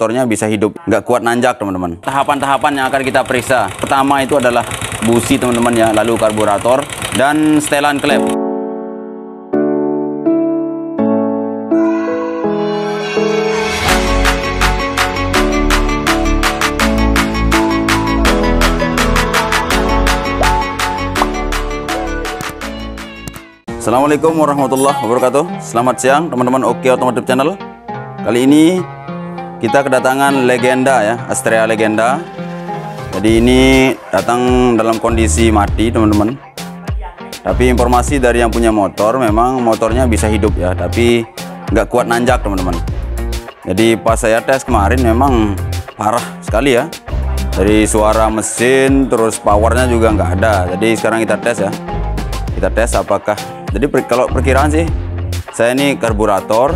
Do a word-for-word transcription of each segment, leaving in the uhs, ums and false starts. motornya bisa hidup, nggak kuat nanjak teman-teman. Tahapan-tahapan yang akan kita periksa, pertama itu adalah busi teman-teman ya, lalu karburator dan setelan klep. Assalamualaikum warahmatullahi wabarakatuh. Selamat siang teman-teman OK Otomotif Channel. Kali ini kita kedatangan legenda ya, Astrea Legenda. Jadi ini datang dalam kondisi mati teman-teman. Tapi informasi dari yang punya motor, memang motornya bisa hidup ya, tapi nggak kuat nanjak teman-teman. Jadi pas saya tes kemarin memang parah sekali ya. Dari suara mesin, terus powernya juga nggak ada. Jadi sekarang kita tes ya. Kita tes apakah, jadi per, kalau perkiraan sih, saya ini karburator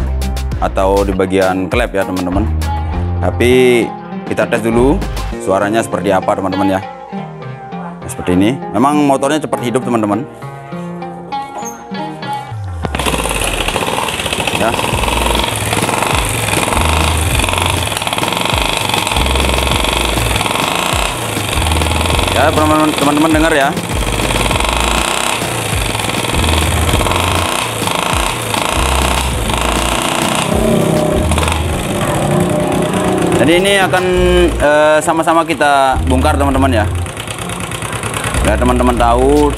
atau di bagian klep ya teman-teman. Tapi kita tes dulu suaranya seperti apa teman-teman ya. Nah, seperti ini. Memang motornya cepat hidup teman-teman. Ya. Ya teman-teman dengar ya. Jadi ini akan sama-sama uh, kita bongkar teman-teman ya. Ya teman-teman tahu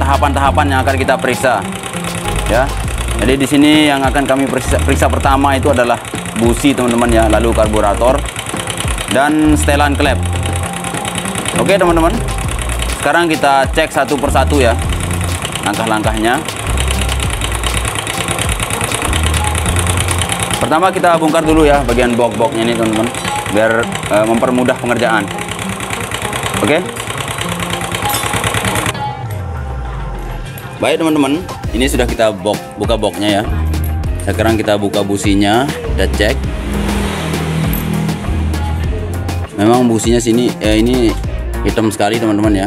tahapan-tahapan uh, yang akan kita periksa. Ya. Jadi di sini yang akan kami periksa, periksa pertama itu adalah busi teman-teman ya, lalu karburator dan setelan klep. Oke teman-teman. Sekarang kita cek satu persatu ya langkah-langkahnya. Pertama kita bongkar dulu ya bagian box-boxnya ini teman-teman, biar e, mempermudah pengerjaan. Oke. Baik teman-teman, ini sudah kita box, buka boxnya ya. Sekarang kita buka businya, kita cek. Memang businya sini eh, ini hitam sekali teman-teman ya,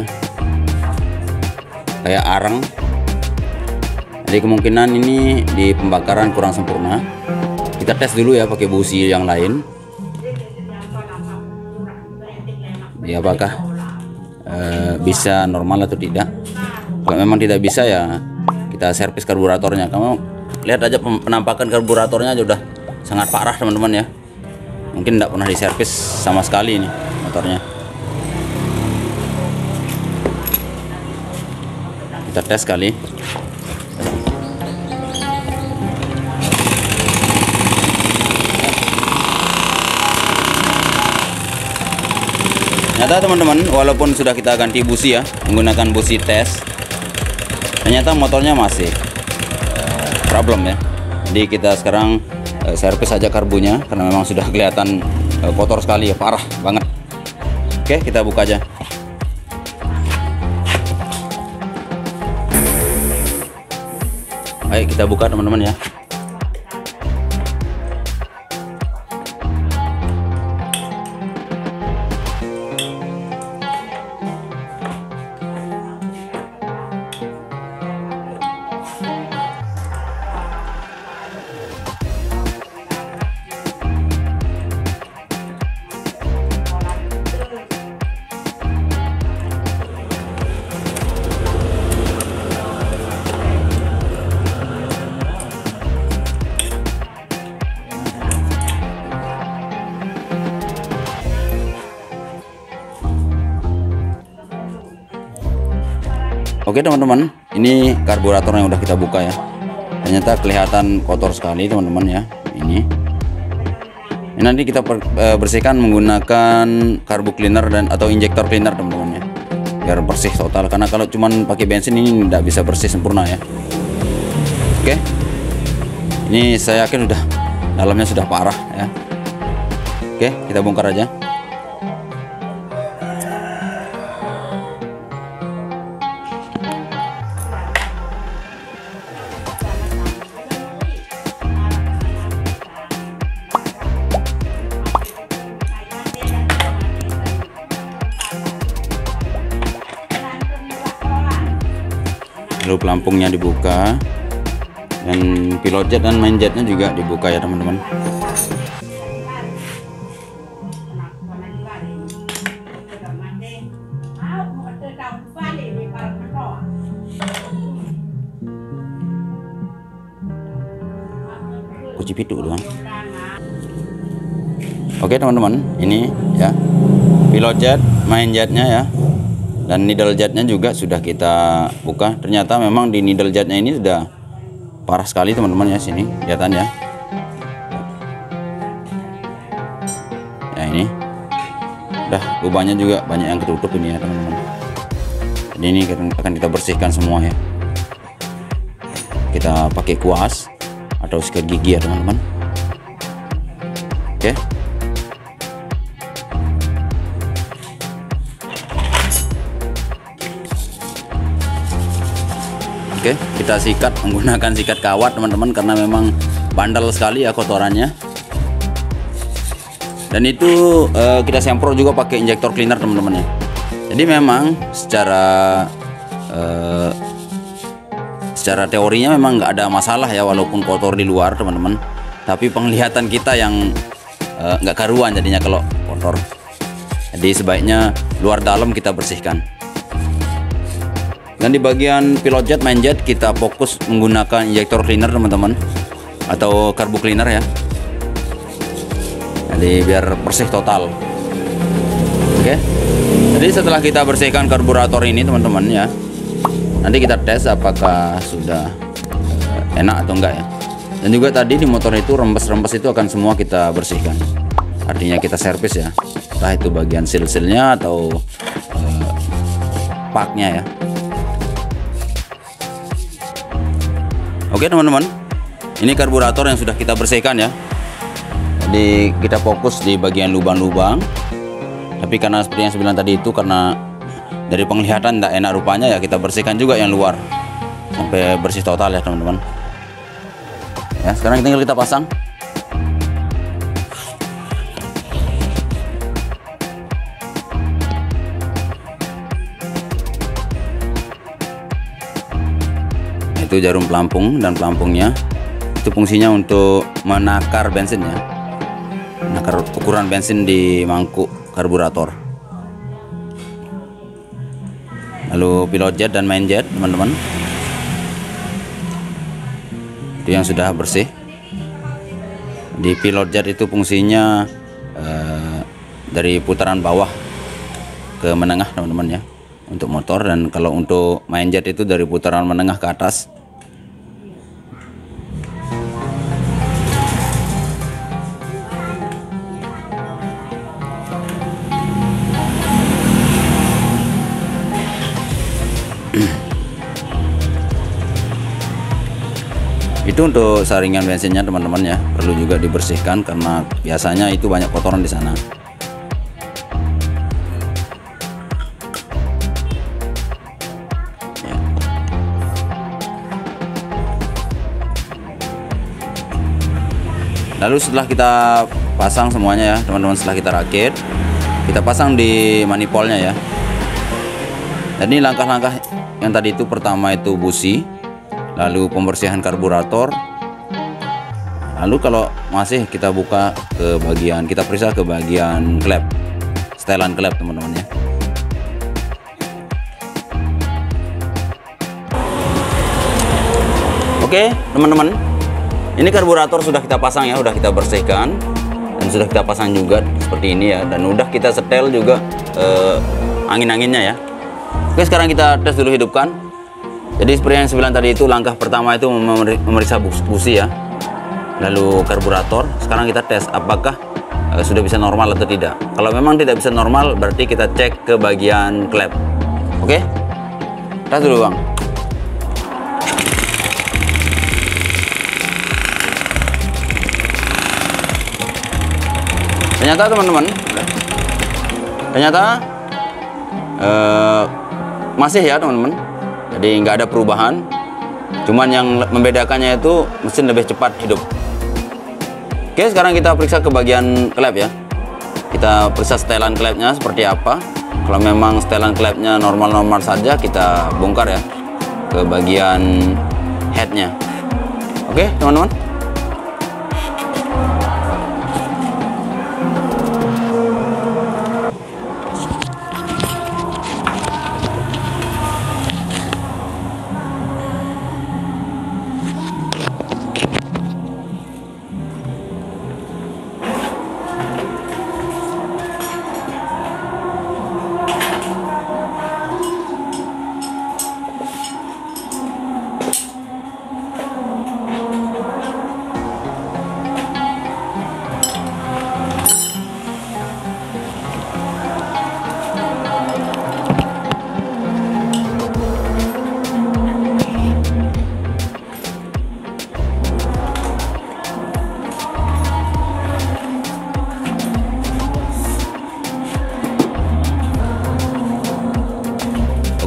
kayak arang. Jadi kemungkinan ini di pembakaran kurang sempurna. Kita tes dulu ya pakai busi yang lain. Ya apakah e, bisa normal atau tidak? Kalau memang tidak bisa ya kita servis karburatornya. Kamu lihat aja penampakan karburatornya aja udah sangat parah teman-teman ya. Mungkin tidak pernah diservis sama sekali ini motornya. Kita tes kali. Ternyata teman-teman, walaupun sudah kita ganti busi ya, menggunakan busi tes, ternyata motornya masih uh, problem ya. Jadi kita sekarang uh, servis aja karbunya, karena memang sudah kelihatan uh, kotor sekali ya, parah banget. Oke, kita buka aja. Ayo kita buka teman-teman ya. Oke teman-teman, ini karburator yang udah kita buka ya. Ternyata kelihatan kotor sekali teman-teman ya. Ini. Ini nanti kita per, e, bersihkan menggunakan karbu cleaner dan atau injektor cleaner teman-teman ya. Biar bersih total, karena kalau cuman pakai bensin ini tidak bisa bersih sempurna ya. Oke. Ini saya yakin udah dalamnya sudah parah ya. Oke, kita bongkar aja. Lalu pelampungnya dibuka, dan pilot jet dan main jetnya juga dibuka ya teman-teman. jipitu tuh kan. Oke teman-teman, ini ya pilot jet, main jetnya ya, dan needle jetnya juga sudah kita buka. Ternyata memang di needle jetnya ini sudah parah sekali teman-teman ya, sini kelihatan ya. Ya ini, udah lubangnya juga banyak yang ketutup ini ya teman-teman. Jadi ini akan kita bersihkan semua ya. Kita pakai kuas atau sikat gigi ya teman-teman. Oke. Oke, kita sikat menggunakan sikat kawat teman-teman, karena memang bandel sekali ya kotorannya. Dan itu eh, kita semprot juga pakai injektor cleaner teman-teman ya. Jadi memang secara eh, secara teorinya memang nggak ada masalah ya, walaupun kotor di luar teman-teman. Tapi penglihatan kita yang eh, nggak karuan jadinya kalau kotor. Jadi sebaiknya luar dalam kita bersihkan. Dan di bagian pilot jet, main jet, kita fokus menggunakan injektor cleaner teman-teman, atau karbu cleaner ya. Jadi biar bersih total. Oke. Jadi setelah kita bersihkan karburator ini teman-teman ya, nanti kita tes apakah sudah enak atau enggak ya. Dan juga tadi di motor itu rembes-rembes itu akan semua kita bersihkan. Artinya kita servis ya. Entah itu bagian seal-sealnya atau uh, paknya ya. Oke teman-teman, ini karburator yang sudah kita bersihkan ya. Jadi kita fokus di bagian lubang-lubang. Tapi karena seperti yang saya bilang tadi itu, karena dari penglihatan tidak enak rupanya ya, kita bersihkan juga yang luar sampai bersih total ya teman-teman. Ya, sekarang tinggal kita pasang. Itu jarum pelampung, dan pelampungnya itu fungsinya untuk menakar bensin ya, menakar ukuran bensin di mangkuk karburator. Lalu pilot jet dan main jet teman-teman, itu yang sudah bersih. Di pilot jet itu fungsinya eh, dari putaran bawah ke menengah teman-teman ya, untuk motor. Dan kalau untuk main jet itu dari putaran menengah ke atas. Itu untuk saringan bensinnya teman-teman ya, perlu juga dibersihkan karena biasanya itu banyak kotoran di sana. Ya. Lalu setelah kita pasang semuanya ya teman-teman, setelah kita rakit, kita pasang di manifoldnya ya. Jadi langkah-langkah yang tadi itu, pertama itu busi, lalu pembersihan karburator, lalu kalau masih kita buka ke bagian, kita periksa ke bagian klep, setelan klep teman-teman ya. Oke teman-teman, ini karburator sudah kita pasang ya, sudah kita bersihkan dan sudah kita pasang juga seperti ini ya, dan udah kita setel juga eh, angin-anginnya ya. Oke, sekarang kita tes dulu, hidupkan. Jadi seperti yang saya bilang tadi itu, langkah pertama itu memeriksa busi ya, lalu karburator. Sekarang kita tes apakah eh, sudah bisa normal atau tidak. Kalau memang tidak bisa normal, berarti kita cek ke bagian klep. Oke, tes dulu bang. Ternyata teman-teman, ternyata eh, masih ya teman-teman, jadi nggak ada perubahan. Cuman yang membedakannya itu mesin lebih cepat hidup. Oke, sekarang kita periksa ke bagian klep ya. Kita periksa setelan klepnya seperti apa. Kalau memang setelan klepnya normal-normal saja, kita bongkar ya ke bagian headnya. Oke teman-teman,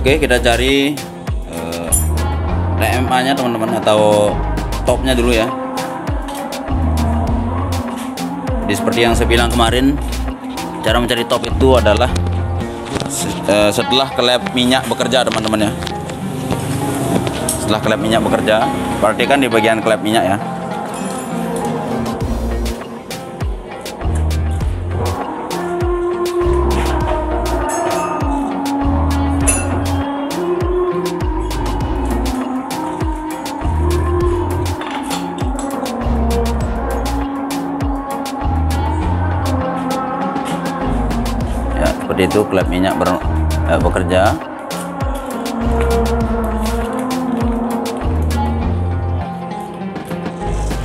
Oke, kita cari uh, T M A nya teman-teman, atau topnya dulu ya. Jadi seperti yang saya bilang kemarin, cara mencari top itu adalah uh, setelah klep minyak bekerja teman-teman ya. Setelah klep minyak bekerja, perhatikan di bagian klep minyak ya. Seperti itu, klep minyak ber, eh, bekerja.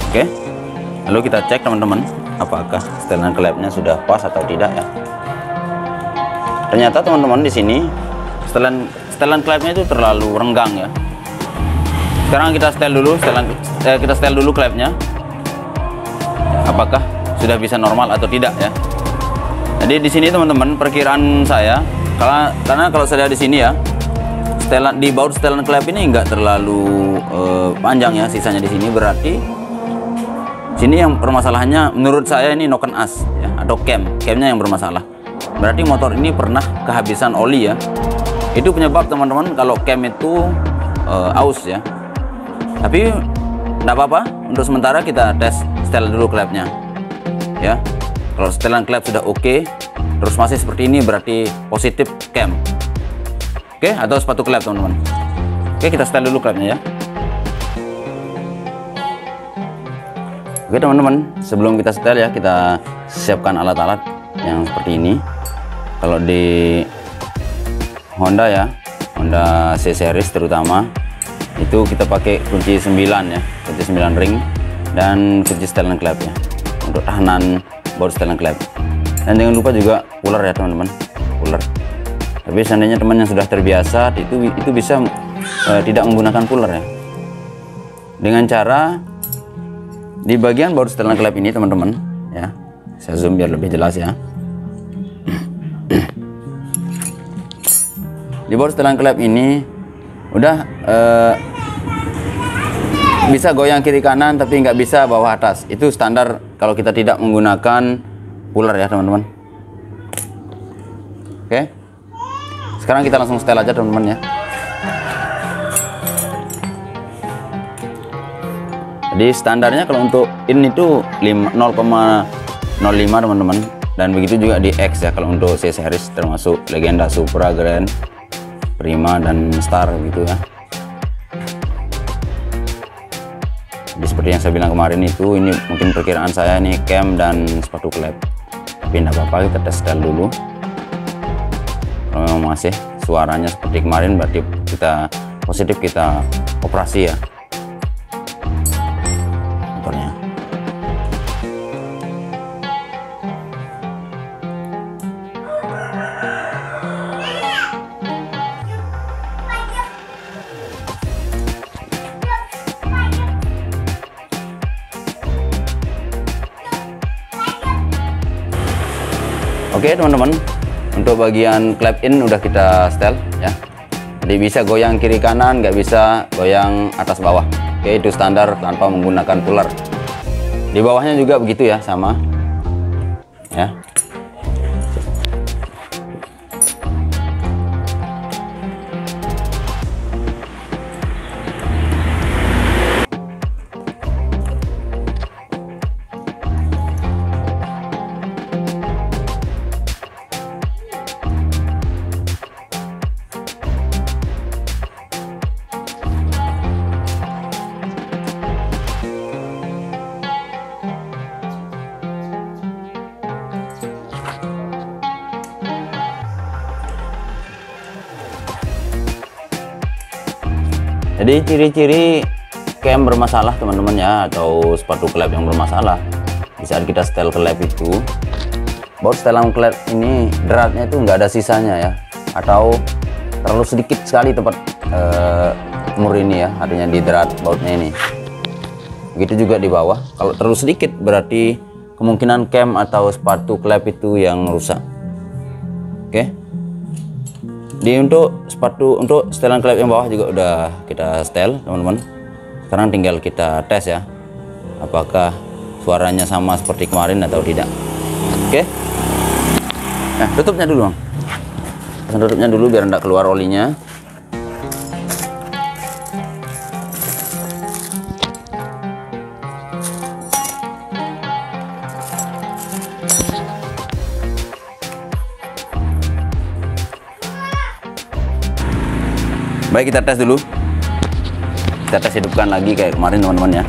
Oke, lalu kita cek teman-teman apakah setelan klepnya sudah pas atau tidak ya. Ternyata teman-teman di sini setelan setelan klepnya itu terlalu renggang ya. Sekarang kita setel dulu setelan eh, kita setel dulu klepnya, apakah sudah bisa normal atau tidak ya. Jadi di sini teman-teman, perkiraan saya karena, karena kalau saya lihat di sini ya, setelan di baut setelan klep ini enggak terlalu eh, panjang ya sisanya di sini. Berarti sini yang permasalahannya menurut saya ini noken as ya, atau cam camnya yang bermasalah. Berarti motor ini pernah kehabisan oli ya. Itu penyebab teman-teman kalau cam itu eh, aus ya. Tapi enggak apa-apa, untuk sementara kita tes setel dulu klepnya ya. Kalau setelan klep sudah oke, okay, terus masih seperti ini berarti positif cam. Oke, okay? Atau sepatu klep teman-teman. Oke, okay, kita setel dulu klepnya ya. Oke okay, teman-teman, sebelum kita setel ya, kita siapkan alat-alat yang seperti ini. Kalau di Honda ya, Honda C-series terutama, itu kita pakai kunci sembilan ya, kunci sembilan ring dan kunci setelan klep ya, untuk tahanan baut setelan klep. Dan jangan lupa juga cooler ya teman-teman, cooler. Tapi seandainya teman yang sudah terbiasa itu itu bisa e, tidak menggunakan cooler ya, dengan cara di bagian baut setelan klep ini teman-teman ya, saya zoom biar lebih jelas ya. Di baut setelan klep ini udah e, bisa goyang kiri kanan tapi nggak bisa bawah atas. Itu standar kalau kita tidak menggunakan puller ya teman-teman. Oke, sekarang kita langsung setel aja teman-teman ya. Jadi standarnya kalau untuk in itu nol koma nol lima teman-teman, dan begitu juga di X ya kalau untuk C-series termasuk Legenda, Supra, Grand, Prima, dan Star gitu ya. Seperti yang saya bilang kemarin itu, ini mungkin perkiraan saya nih, cam dan sepatu klep. Tapi tidak apa-apa, kita tes setel dulu. Kalau memang masih suaranya seperti kemarin berarti kita positif, kita operasi ya motornya. Oke teman-teman, untuk bagian klep in udah kita setel ya. Jadi bisa goyang kiri kanan, nggak bisa goyang atas bawah. Oke, itu standar tanpa menggunakan puller. Di bawahnya juga begitu ya, sama ya. Jadi ciri-ciri cam bermasalah teman-teman ya, atau sepatu klep yang bermasalah di saat kita setel klep itu, baut setelan klep ini dratnya itu nggak ada sisanya ya, atau terlalu sedikit sekali tempat uh, mur ini ya, artinya di drat bautnya ini. Begitu juga di bawah, kalau terlalu sedikit berarti kemungkinan cam atau sepatu klep itu yang rusak. Oke, okay? Di Jadi untuk sepatu, untuk setelan klep yang bawah juga udah kita setel, teman-teman. Sekarang tinggal kita tes ya, apakah suaranya sama seperti kemarin atau tidak. Oke, nah tutupnya dulu, Bang. Tutupnya dulu biar tidak keluar olinya. Baik, kita tes dulu. Kita tes hidupkan lagi kayak kemarin, teman-teman ya.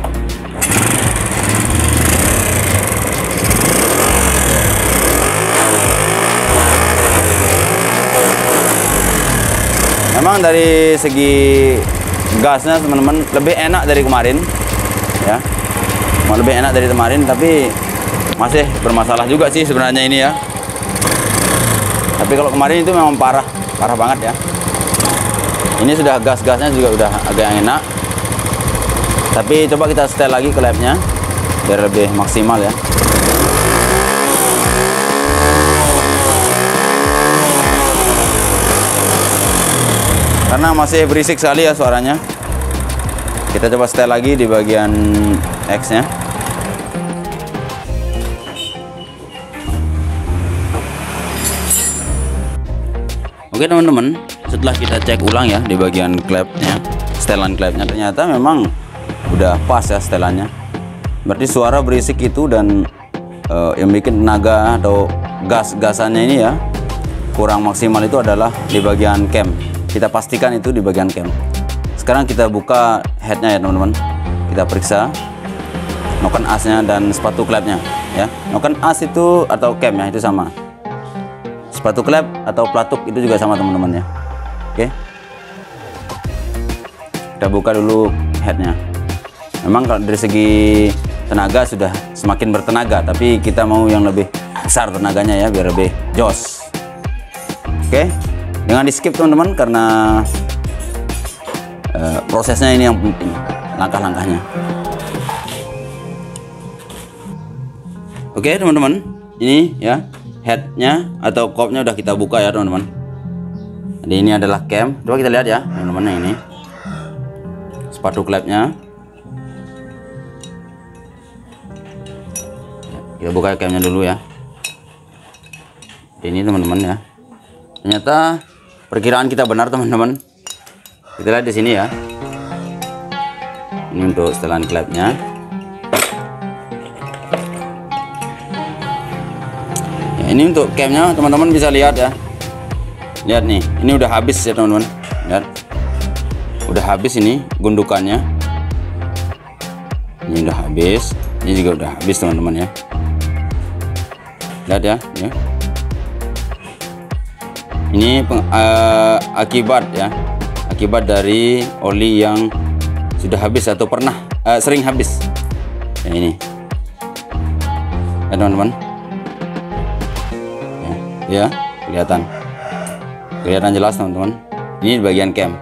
Memang dari segi gasnya, teman-teman, lebih enak dari kemarin ya. Mau lebih enak dari kemarin, tapi masih bermasalah juga sih sebenarnya ini ya. Tapi kalau kemarin itu memang parah, parah banget ya. Ini sudah gas-gasnya juga udah agak enak, tapi coba kita setel lagi klepnya biar lebih maksimal ya. Karena masih berisik sekali ya suaranya. Kita coba setel lagi di bagian X-nya. Oke teman-teman, setelah kita cek ulang ya di bagian klepnya, setelan klepnya, ternyata memang udah pas ya setelannya. Berarti suara berisik itu dan uh, yang bikin tenaga atau gas-gasannya ini ya kurang maksimal itu adalah di bagian cam. Kita pastikan itu di bagian cam. Sekarang kita buka headnya ya teman-teman. Kita periksa noken asnya dan sepatu klepnya ya. Noken as itu atau cam ya itu sama. Sepatu klep atau platuk itu juga sama teman-teman ya. Oke, kita buka dulu headnya. Memang kalau dari segi tenaga sudah semakin bertenaga, tapi kita mau yang lebih besar tenaganya ya biar lebih jos. Oke, jangan di skip teman-teman karena uh, prosesnya ini yang penting, langkah-langkahnya. Oke teman-teman, ini ya headnya atau kopnya udah kita buka ya teman-teman. Jadi ini adalah cam. Coba kita lihat ya teman-teman, yang ini sepatu klepnya. Kita buka camnya dulu ya. Jadi ini teman-teman ya. Ternyata perkiraan kita benar teman-teman. Kita lihat di sini ya. Ini untuk setelan klepnya. Ya, ini untuk camnya teman-teman bisa lihat ya. Lihat nih, ini udah habis ya teman-teman. Lihat, udah habis ini gundukannya. Ini udah habis, ini juga udah habis teman-teman ya. Lihat ya, ya. Ini peng, uh, akibat ya, akibat dari oli yang sudah habis atau pernah uh, sering habis. Ya ini, ya teman-teman. Ya, ya, kelihatan. Kelihatan jelas teman-teman. Ini di bagian cam.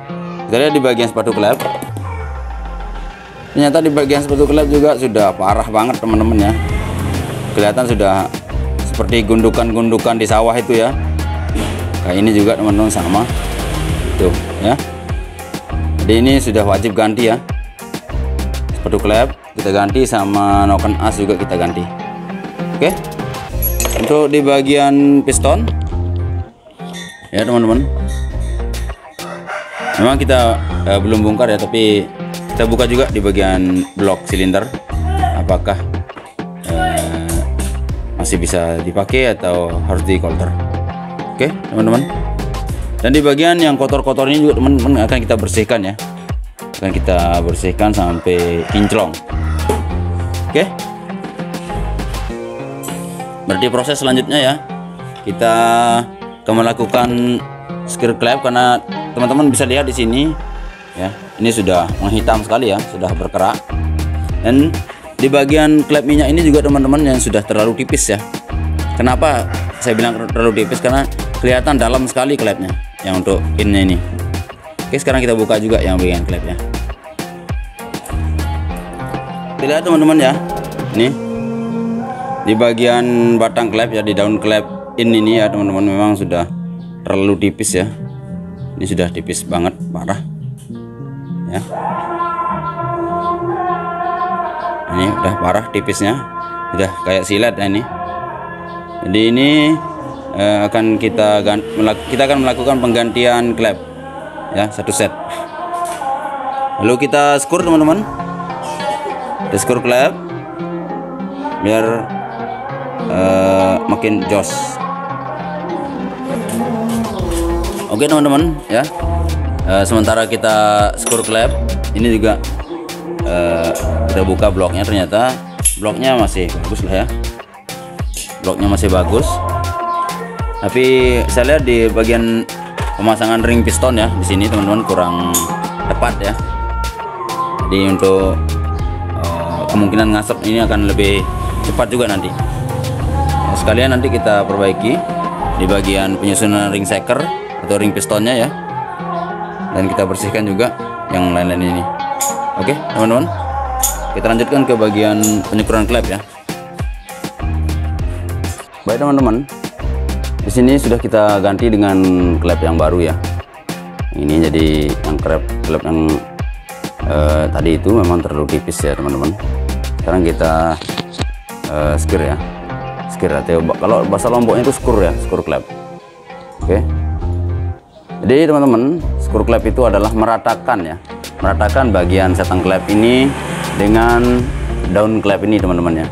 Kita lihat di bagian sepatu klep. Ternyata di bagian sepatu klep juga sudah parah banget teman-teman ya. Kelihatan sudah seperti gundukan-gundukan di sawah itu ya. Kayak ini juga teman-teman sama. Tuh ya. Jadi ini sudah wajib ganti ya. Sepatu klep kita ganti sama noken as juga kita ganti. Oke. Untuk di bagian piston ya teman-teman, memang kita uh, belum bongkar ya, tapi kita buka juga di bagian blok silinder apakah uh, masih bisa dipakai atau harus dikolter. Oke teman-teman, dan di bagian yang kotor-kotor ini juga teman-teman akan kita bersihkan ya, akan kita bersihkan sampai kinclong. Oke, berarti proses selanjutnya ya kita melakukan skir klep, karena teman-teman bisa lihat di sini ya, ini sudah menghitam sekali ya, sudah berkerak. Dan di bagian klep minyak ini juga teman-teman yang sudah terlalu tipis ya. Kenapa saya bilang terlalu tipis? Karena kelihatan dalam sekali klepnya yang untuk pinnya ini. Oke, sekarang kita buka juga yang bagian klepnya. Lihat teman-teman ya, ini di bagian batang klep ya, di daun klep ini ya teman-teman, memang sudah terlalu tipis ya. Ini sudah tipis banget, parah ya. Ini udah parah tipisnya, udah kayak silet ya ini. Jadi ini eh, akan kita kita akan melakukan penggantian klep ya, satu set. Lalu kita skur teman-teman, kita skur klep biar eh, makin jos. Oke teman-teman ya, e, sementara kita skur klep ini juga e, kita buka bloknya, ternyata bloknya masih bagus lah ya, bloknya masih bagus. Tapi saya lihat di bagian pemasangan ring piston ya, di sini teman-teman kurang tepat ya. Jadi untuk e, kemungkinan ngasep ini akan lebih cepat juga nanti. Nah, sekalian nanti kita perbaiki di bagian penyusunan ring shaker atau ring pistonnya ya, dan kita bersihkan juga yang lain-lain ini. Oke teman-teman, kita lanjutkan ke bagian penyekuran klep ya. Baik teman-teman, di sini sudah kita ganti dengan klep yang baru ya. Ini jadi yang klep klep yang eh, tadi itu memang terlalu tipis ya teman-teman. Sekarang kita eh, skir ya, skir atau kalau bahasa Lomboknya itu skur ya, skur klep. Oke. Jadi teman-teman, skur klep itu adalah meratakan ya, meratakan bagian setang klep ini dengan daun klep ini teman-teman ya.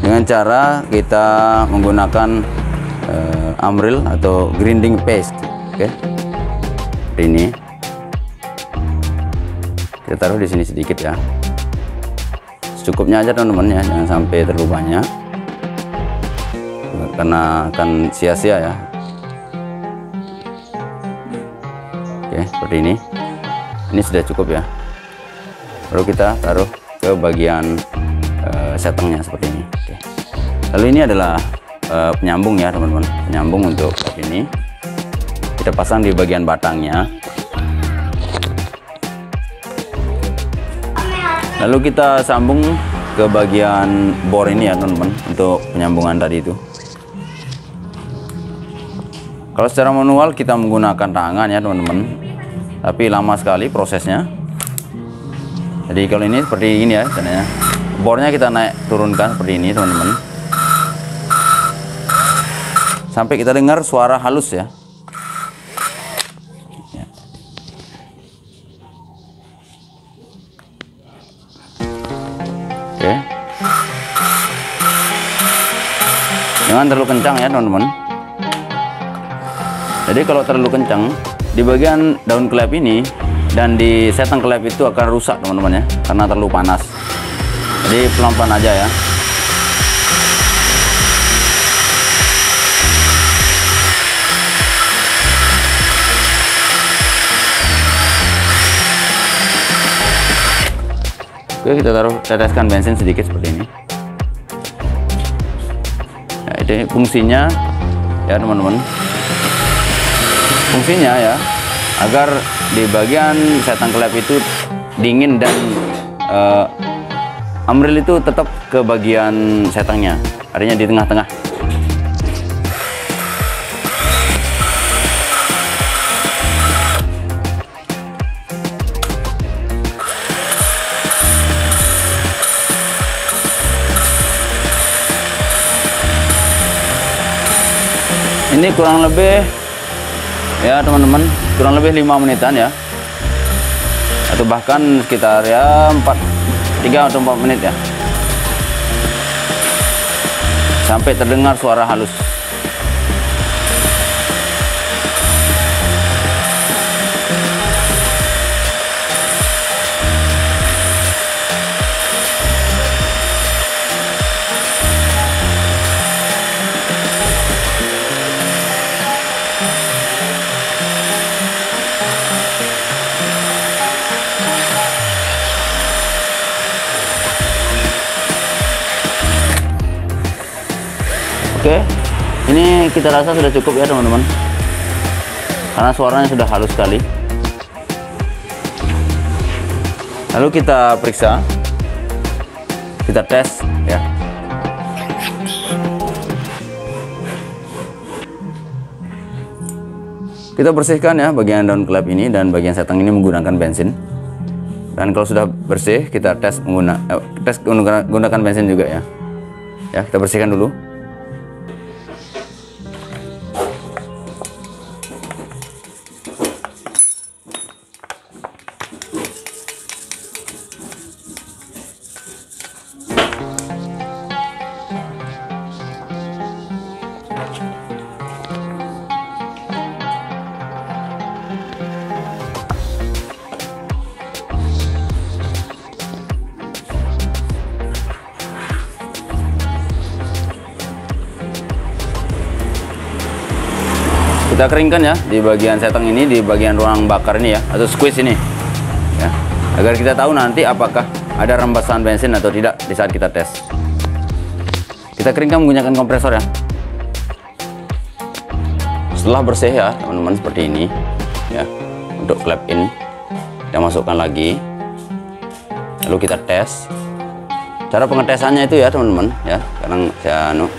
Dengan cara kita menggunakan uh, amril atau grinding paste, oke? Okay. Ini kita taruh di sini sedikit ya, secukupnya aja teman-teman ya, jangan sampai terlalu banyak karena akan sia-sia ya. Oke, seperti ini. Ini sudah cukup ya. Baru kita taruh ke bagian uh, setengahnya seperti ini. Oke. Lalu ini adalah uh, penyambung ya teman-teman. Penyambung untuk ini kita pasang di bagian batangnya. Lalu kita sambung ke bagian bor ini ya teman-teman, untuk penyambungan tadi itu. Kalau secara manual kita menggunakan tangan ya teman-teman, tapi lama sekali prosesnya. Jadi kalau ini seperti ini ya caranya. Bornya kita naik turunkan seperti ini teman-teman, sampai kita dengar suara halus ya. Oke, jangan terlalu kencang ya teman-teman. Jadi kalau terlalu kencang di bagian daun klep ini dan di setang klep itu akan rusak teman-teman ya, karena terlalu panas. Jadi pelan-pelan aja ya. Oke, kita taruh, teteskan bensin sedikit seperti ini. Nah, ini fungsinya ya teman-teman, fungsinya ya agar di bagian setang klep itu dingin dan uh, amril itu tetap ke bagian setangnya, artinya di tengah-tengah. Ini kurang lebih ya teman-teman, kurang lebih lima menitan ya, atau bahkan sekitar ya tiga atau empat menit ya, sampai terdengar suara halus. Oke, ini kita rasa sudah cukup ya teman-teman, karena suaranya sudah halus sekali. Lalu kita periksa, kita tes ya. Kita bersihkan ya bagian down klep ini dan bagian setang ini menggunakan bensin. Dan kalau sudah bersih, kita tes menggunakan eh, tes menggunakan bensin juga ya. Ya, kita bersihkan dulu. Kita keringkan ya di bagian setang ini, di bagian ruang bakar ini ya, atau squeeze ini ya, agar kita tahu nanti apakah ada rembesan bensin atau tidak di saat kita tes. Kita keringkan menggunakan kompresor ya. Setelah bersih ya teman-teman, seperti ini ya untuk klep in. Kita masukkan lagi, lalu kita tes. Cara pengetesannya itu ya teman-teman ya, sekarang saya anu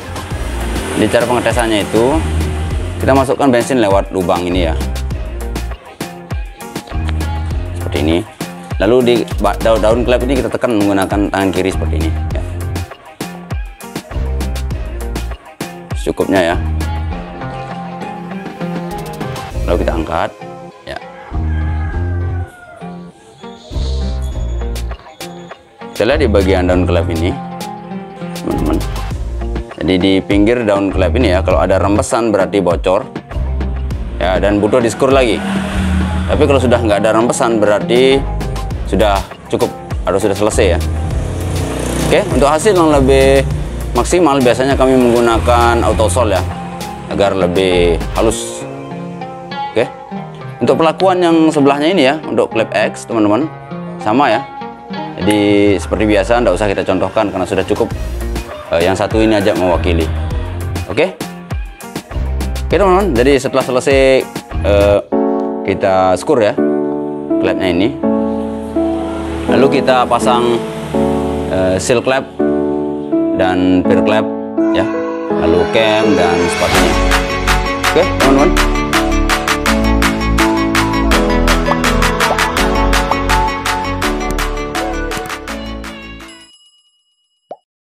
ini cara pengetesannya itu kita masukkan bensin lewat lubang ini ya, seperti ini. Lalu di daun-daun klep ini kita tekan menggunakan tangan kiri seperti ini ya. Secukupnya ya, lalu kita angkat ya. Kita lihat di bagian daun klep ini teman-teman. Jadi di pinggir daun klep ini ya, kalau ada rembesan berarti bocor ya, dan butuh diskur lagi. Tapi kalau sudah nggak ada rembesan berarti sudah cukup atau sudah selesai ya. Oke, untuk hasil yang lebih maksimal biasanya kami menggunakan autosol ya, agar lebih halus. Oke, untuk pelakuan yang sebelahnya ini ya, untuk klep X teman-teman sama ya. Jadi seperti biasa, nggak usah kita contohkan karena sudah cukup yang satu ini aja mewakili. Oke, oke teman-teman. Jadi setelah selesai uh, kita skur ya klepnya ini, lalu kita pasang uh, seal klep dan pier klep ya, lalu cam dan sepatunya. Oke teman-teman.